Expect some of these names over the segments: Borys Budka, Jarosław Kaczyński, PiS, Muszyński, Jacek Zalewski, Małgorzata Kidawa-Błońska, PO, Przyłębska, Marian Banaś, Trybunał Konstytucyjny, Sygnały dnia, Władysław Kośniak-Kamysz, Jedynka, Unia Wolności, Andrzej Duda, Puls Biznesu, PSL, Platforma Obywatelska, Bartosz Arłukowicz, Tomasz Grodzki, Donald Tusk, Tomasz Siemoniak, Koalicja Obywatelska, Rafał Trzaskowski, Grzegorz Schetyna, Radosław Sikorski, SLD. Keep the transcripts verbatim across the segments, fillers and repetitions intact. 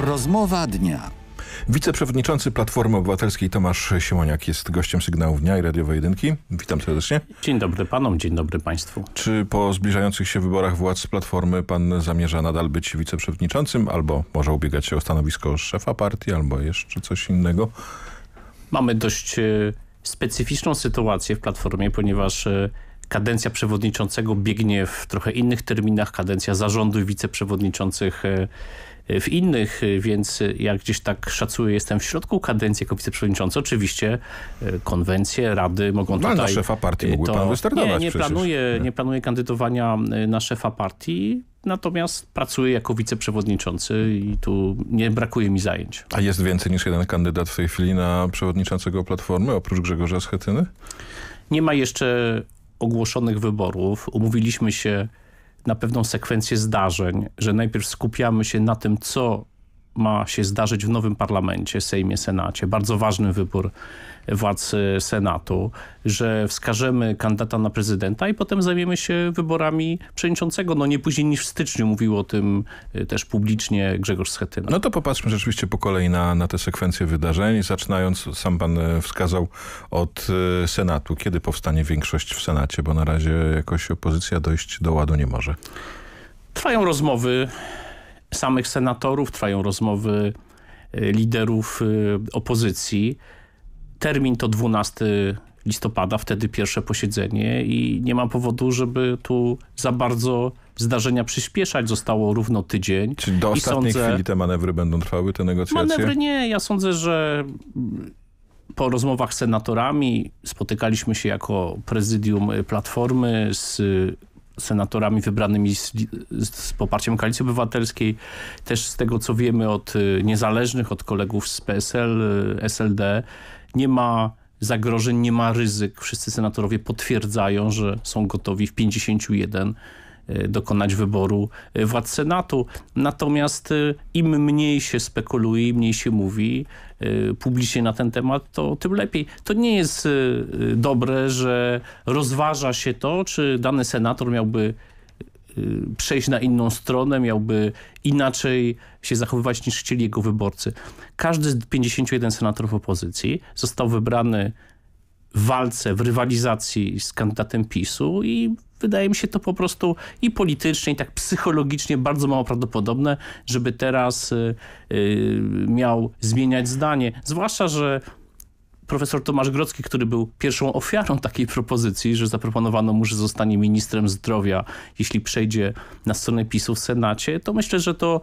Rozmowa dnia. Wiceprzewodniczący Platformy Obywatelskiej Tomasz Siemoniak jest gościem Sygnałów Dnia i Radiowej Jedynki. Witam serdecznie. Dzień dobry panom, dzień dobry państwu. Czy po zbliżających się wyborach władz Platformy pan zamierza nadal być wiceprzewodniczącym, albo może ubiegać się o stanowisko szefa partii, albo jeszcze coś innego? Mamy dość specyficzną sytuację w Platformie, ponieważ kadencja przewodniczącego biegnie w trochę innych terminach, kadencja zarządu i wiceprzewodniczących w innych, więc ja gdzieś tak szacuję, jestem w środku kadencji jako wiceprzewodniczący. Oczywiście konwencje, rady mogą tutaj... Ale na szefa partii mógłby to... pan wystartować. Nie, nie planuję, nie. nie planuję kandydowania na szefa partii, natomiast pracuję jako wiceprzewodniczący i tu nie brakuje mi zajęć. A jest więcej niż jeden kandydat w tej chwili na przewodniczącego Platformy, oprócz Grzegorza Schetyny? Nie ma jeszcze ogłoszonych wyborów. Umówiliśmy się na pewną sekwencję zdarzeń, że najpierw skupiamy się na tym, co ma się zdarzyć w nowym parlamencie, Sejmie, Senacie. Bardzo ważny wybór władz Senatu, że wskażemy kandydata na prezydenta i potem zajmiemy się wyborami przewodniczącego. No nie później niż w styczniu, mówił o tym też publicznie Grzegorz Schetyna. No to popatrzmy rzeczywiście po kolei na, na tę sekwencję wydarzeń. Zaczynając, sam pan wskazał, od Senatu. Kiedy powstanie większość w Senacie? Bo na razie jakoś opozycja dojść do ładu nie może. Trwają rozmowy samych senatorów, trwają rozmowy liderów opozycji. Termin to dwunastego listopada, wtedy pierwsze posiedzenie i nie ma powodu, żeby tu za bardzo zdarzenia przyspieszać. Zostało równo tydzień. Czy do ostatniej sądzę, chwili te manewry będą trwały, te negocjacje? Manewry nie. Ja sądzę, że po rozmowach z senatorami spotykaliśmy się jako prezydium Platformy z senatorami wybranymi z, z poparciem Koalicji Obywatelskiej. Też z tego, co wiemy od niezależnych, od kolegów z P S L, S L D, nie ma zagrożeń, nie ma ryzyk. Wszyscy senatorowie potwierdzają, że są gotowi w pięćdziesięciu jeden dokonać wyboru władz Senatu. Natomiast im mniej się spekuluje, im mniej się mówi publicznie na ten temat, to tym lepiej. To nie jest dobre, że rozważa się to, czy dany senator miałby przejść na inną stronę, miałby inaczej się zachowywać niż chcieli jego wyborcy. Każdy z pięćdziesięciu jeden senatorów opozycji został wybrany w walce, w rywalizacji z kandydatem PiSu i wydaje mi się to po prostu i politycznie, i tak psychologicznie bardzo mało prawdopodobne, żeby teraz y, y, miał zmieniać zdanie. Zwłaszcza, że profesor Tomasz Grodzki, który był pierwszą ofiarą takiej propozycji, że zaproponowano mu, że zostanie ministrem zdrowia, jeśli przejdzie na stronę PiSu w Senacie, to myślę, że to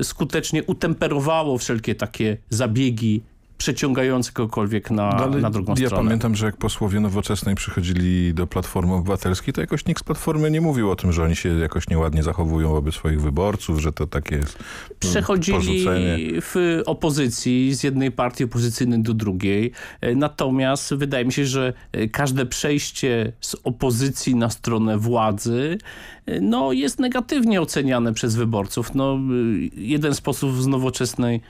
y, skutecznie utemperowało wszelkie takie zabiegi przeciągający kogokolwiek na, na drugą ja stronę. Ja pamiętam, że jak posłowie Nowoczesnej przychodzili do Platformy Obywatelskiej, to jakoś nikt z Platformy nie mówił o tym, że oni się jakoś nieładnie zachowują wobec swoich wyborców, że to takie jest Przechodzili porzucenie. w opozycji z jednej partii opozycyjnej do drugiej. Natomiast wydaje mi się, że każde przejście z opozycji na stronę władzy no, jest negatywnie oceniane przez wyborców. No, jeden z posłów z Nowoczesnej,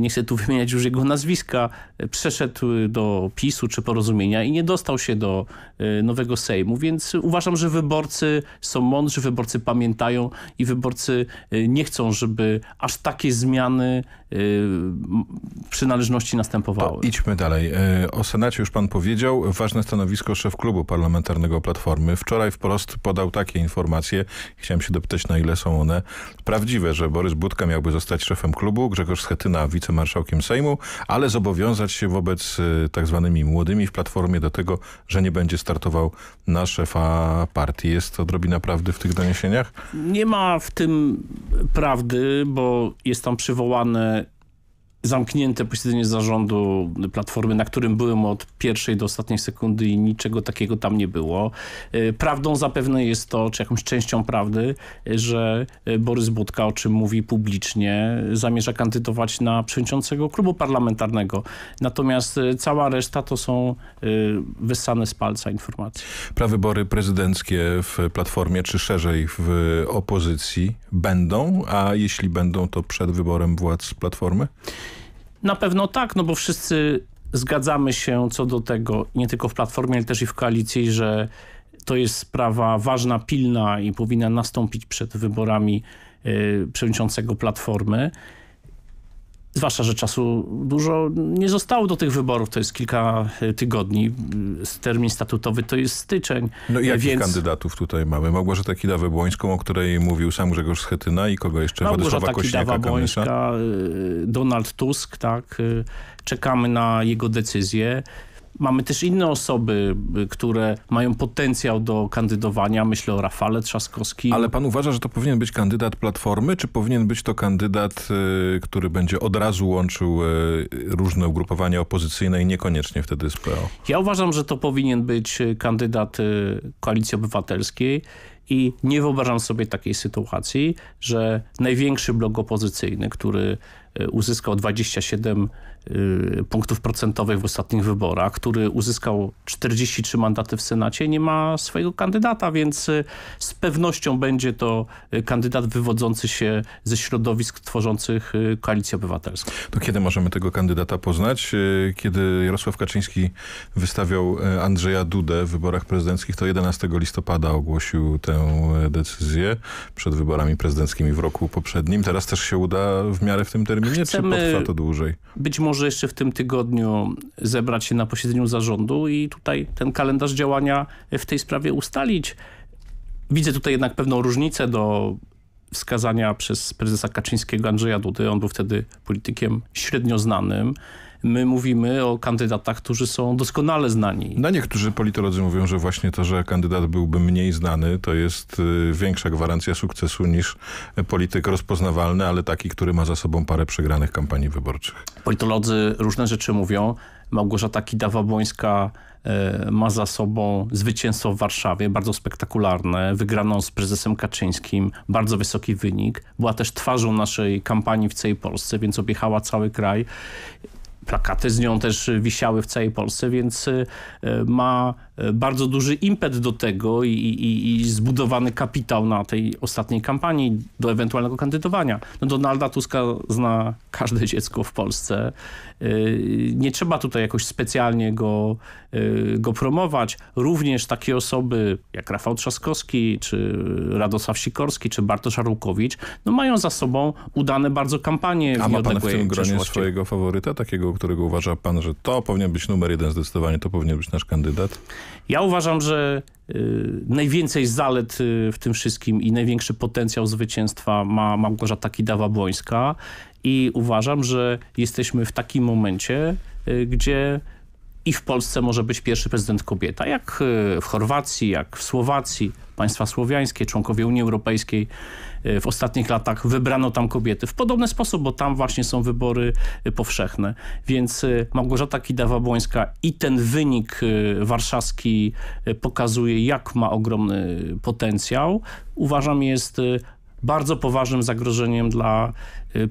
nie chcę tu wymieniać już jego nazwiska, przeszedł do PiSu czy Porozumienia i nie dostał się do nowego Sejmu, więc uważam, że wyborcy są mądrzy, wyborcy pamiętają i wyborcy nie chcą, żeby aż takie zmiany przynależności następowały. To idźmy dalej. O Senacie już pan powiedział. Ważne stanowisko szef klubu parlamentarnego Platformy. Wczoraj wprost podał takie informacje. Chciałem się dopytać, na ile są one prawdziwe, że Borys Budka miałby zostać szefem klubu, Grzegorz Schetyna wicemarszałkiem Sejmu, ale zobowiązać się wobec tak zwanymi młodymi w Platformie do tego, że nie będzie startował na szefa partii. Jest odrobina prawdy w tych doniesieniach? Nie ma w tym prawdy, bo jest tam przywołane zamknięte posiedzenie zarządu Platformy, na którym byłem od pierwszej do ostatniej sekundy i niczego takiego tam nie było. Prawdą zapewne jest to, czy jakąś częścią prawdy, że Borys Budka, o czym mówi publicznie, zamierza kandydować na przewodniczącego klubu parlamentarnego. Natomiast cała reszta to są wyssane z palca informacje. Prawybory prezydenckie w Platformie, czy szerzej w opozycji, będą, a jeśli będą, to przed wyborem władz Platformy? Na pewno tak, no bo wszyscy zgadzamy się co do tego, nie tylko w Platformie, ale też i w koalicji, że to jest sprawa ważna, pilna i powinna nastąpić przed wyborami yy, przewodniczącego Platformy. zwłaszcza, że czasu dużo nie zostało do tych wyborów. To jest kilka tygodni. Termin statutowy to jest styczeń. No i jakich więc... kandydatów tutaj mamy? Małgorzata Kidawę-Błońską, o której mówił sam Grzegorz Schetyna i kogo jeszcze? Władysława Kośniaka-Kamysza. Donald Tusk, tak. Czekamy na jego decyzję. Mamy też inne osoby, które mają potencjał do kandydowania. Myślę o Rafale Trzaskowskim. Ale pan uważa, że to powinien być kandydat Platformy, czy powinien być to kandydat, który będzie od razu łączył różne ugrupowania opozycyjne i niekoniecznie wtedy z P O? Ja uważam, że to powinien być kandydat Koalicji Obywatelskiej. I nie wyobrażam sobie takiej sytuacji, że największy blok opozycyjny, który uzyskał dwadzieścia siedem punktów procentowych w ostatnich wyborach, który uzyskał czterdzieści trzy mandaty w Senacie, nie ma swojego kandydata, więc z pewnością będzie to kandydat wywodzący się ze środowisk tworzących Koalicję Obywatelską. To kiedy możemy tego kandydata poznać? Kiedy Jarosław Kaczyński wystawiał Andrzeja Dudę w wyborach prezydenckich, to jedenastego listopada ogłosił ten decyzję przed wyborami prezydenckimi w roku poprzednim. Teraz też się uda w miarę w tym terminie, chcemy, czy potrwa to dłużej? Być może jeszcze w tym tygodniu zebrać się na posiedzeniu zarządu i tutaj ten kalendarz działania w tej sprawie ustalić. Widzę tutaj jednak pewną różnicę do wskazania przez prezesa Kaczyńskiego Andrzeja Dudy. On był wtedy politykiem średnio znanym. My mówimy o kandydatach, którzy są doskonale znani. No niektórzy politolodzy mówią, że właśnie to, że kandydat byłby mniej znany, to jest większa gwarancja sukcesu niż polityk rozpoznawalny, ale taki, który ma za sobą parę przegranych kampanii wyborczych. Politolodzy różne rzeczy mówią. Małgorzata Kidawa-Błońska ma za sobą zwycięstwo w Warszawie, bardzo spektakularne, wygraną z prezesem Kaczyńskim, bardzo wysoki wynik. Była też twarzą naszej kampanii w całej Polsce, więc objechała cały kraj. Plakaty z nią też wisiały w całej Polsce, więc ma bardzo duży impet do tego i, i, i zbudowany kapitał na tej ostatniej kampanii do ewentualnego kandydowania. No Donalda Tuska zna każde dziecko w Polsce. Nie trzeba tutaj jakoś specjalnie go, go promować. Również takie osoby jak Rafał Trzaskowski, czy Radosław Sikorski, czy Bartosz Arłukowicz, no mają za sobą udane bardzo kampanie. A ma pan w tym gronie swojego faworyta, takiego, którego uważa pan, że to powinien być numer jeden zdecydowanie, to powinien być nasz kandydat? Ja uważam, że y, najwięcej zalet y, w tym wszystkim i największy potencjał zwycięstwa ma Małgorzata Kidawa-Błońska i uważam, że jesteśmy w takim momencie, y, gdzie i w Polsce może być pierwszy prezydent kobieta, jak y, w Chorwacji, jak w Słowacji. Państwa słowiańskie, członkowie Unii Europejskiej w ostatnich latach wybrano tam kobiety w podobny sposób, bo tam właśnie są wybory powszechne. Więc Małgorzata Kidawa-Błońska i ten wynik warszawski pokazuje, jak ma ogromny potencjał. Uważam, jest bardzo poważnym zagrożeniem dla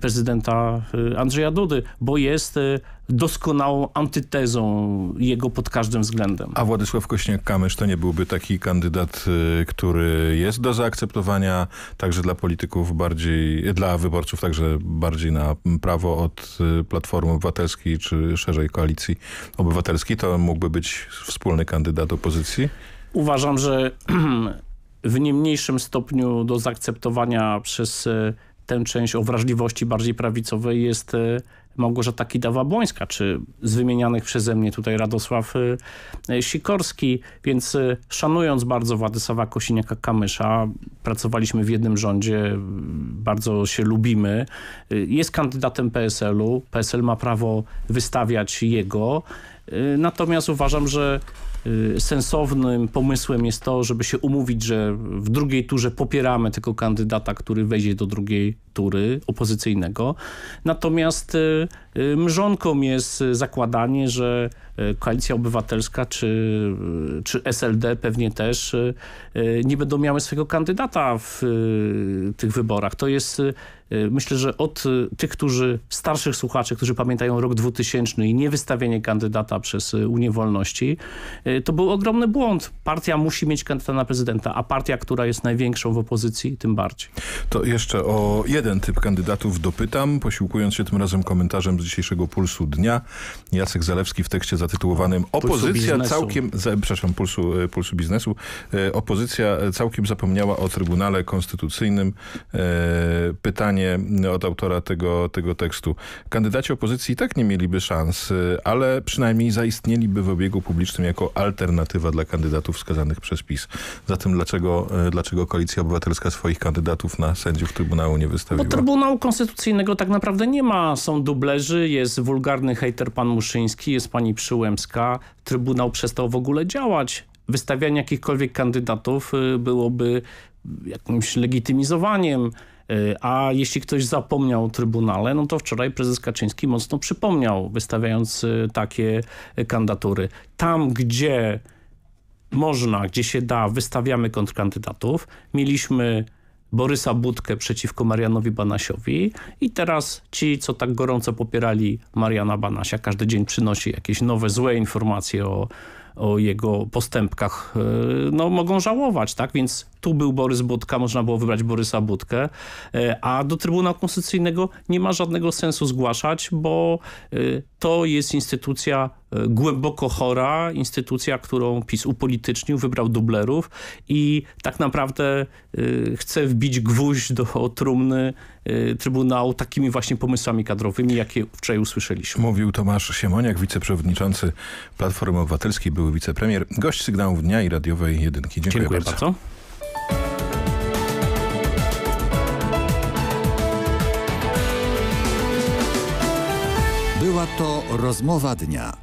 prezydenta Andrzeja Dudy, bo jest doskonałą antytezą jego pod każdym względem. A Władysław Kośniak-Kamysz to nie byłby taki kandydat, który jest do zaakceptowania także dla polityków bardziej, dla wyborców także bardziej na prawo od Platformy Obywatelskiej czy szerzej Koalicji Obywatelskiej. To mógłby być wspólny kandydat opozycji? Uważam, że w nie mniejszym stopniu do zaakceptowania przez tę część o wrażliwości bardziej prawicowej jest Małgorzata Kidawa-Błońska, czy z wymienianych przeze mnie tutaj Radosław Sikorski. Więc szanując bardzo Władysława Kosiniaka-Kamysza, pracowaliśmy w jednym rządzie, bardzo się lubimy. Jest kandydatem P S L u. P S L ma prawo wystawiać jego. Natomiast uważam, że sensownym pomysłem jest to, żeby się umówić, że w drugiej turze popieramy tego kandydata, który wejdzie do drugiej tury opozycyjnego. Natomiast mrzonką jest zakładanie, że Koalicja Obywatelska czy, czy S L D pewnie też nie będą miały swojego kandydata w tych wyborach. To jest, myślę, że od tych, którzy starszych słuchaczy, którzy pamiętają rok dwutysięczny i niewystawienie kandydata przez Unię Wolności, to był ogromny błąd. Partia musi mieć kandydata na prezydenta, a partia, która jest największą w opozycji, tym bardziej. To jeszcze o jednym jeden typ kandydatów dopytam, posiłkując się tym razem komentarzem z dzisiejszego Pulsu Dnia. Jacek Zalewski w tekście zatytułowanym Opozycja całkiem, przepraszam, Pulsu, Pulsu Biznesu. Opozycja całkiem zapomniała o Trybunale Konstytucyjnym. Pytanie od autora tego, tego tekstu. Kandydaci opozycji i tak nie mieliby szans, ale przynajmniej zaistnieliby w obiegu publicznym jako alternatywa dla kandydatów wskazanych przez PiS. Zatem dlaczego, dlaczego Koalicja Obywatelska swoich kandydatów na sędziów Trybunału nie wystawiła? Bo Trybunału Konstytucyjnego tak naprawdę nie ma. Są dublerzy, jest wulgarny hejter pan Muszyński, jest pani Przyłębska. Trybunał przestał w ogóle działać. Wystawianie jakichkolwiek kandydatów byłoby jakimś legitymizowaniem. A jeśli ktoś zapomniał o Trybunale, no to wczoraj prezes Kaczyński mocno przypomniał, wystawiając takie kandydatury. Tam, gdzie można, gdzie się da, wystawiamy kontrkandydatów. Mieliśmy Borysa Budkę przeciwko Marianowi Banasiowi i teraz ci, co tak gorąco popierali Mariana Banasia, każdy dzień przynosi jakieś nowe, złe informacje o, o jego postępkach, no mogą żałować, tak? Więc tu był Borys Budka, można było wybrać Borysa Budkę, a do Trybunału Konstytucyjnego nie ma żadnego sensu zgłaszać, bo to jest instytucja głęboko chora, instytucja, którą PiS upolitycznił, wybrał dublerów i tak naprawdę chce wbić gwóźdź do trumny Trybunału takimi właśnie pomysłami kadrowymi, jakie wczoraj usłyszeliśmy. Mówił Tomasz Siemoniak, wiceprzewodniczący Platformy Obywatelskiej, były wicepremier, gość Sygnałów Dnia i radiowej Jedynki. Dziękuję, Dziękuję bardzo. bardzo. Była to rozmowa dnia.